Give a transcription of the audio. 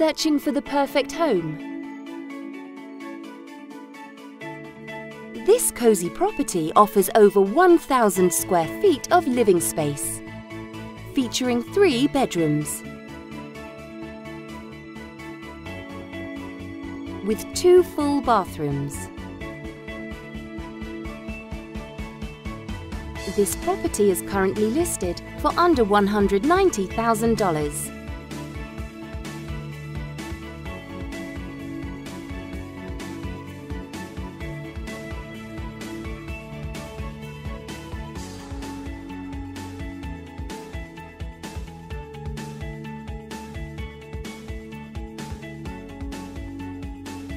searching for the perfect home. This cosy property offers over 1,000 square feet of living space, featuring 3 bedrooms, with 2 full bathrooms. This property is currently listed for under $190,000.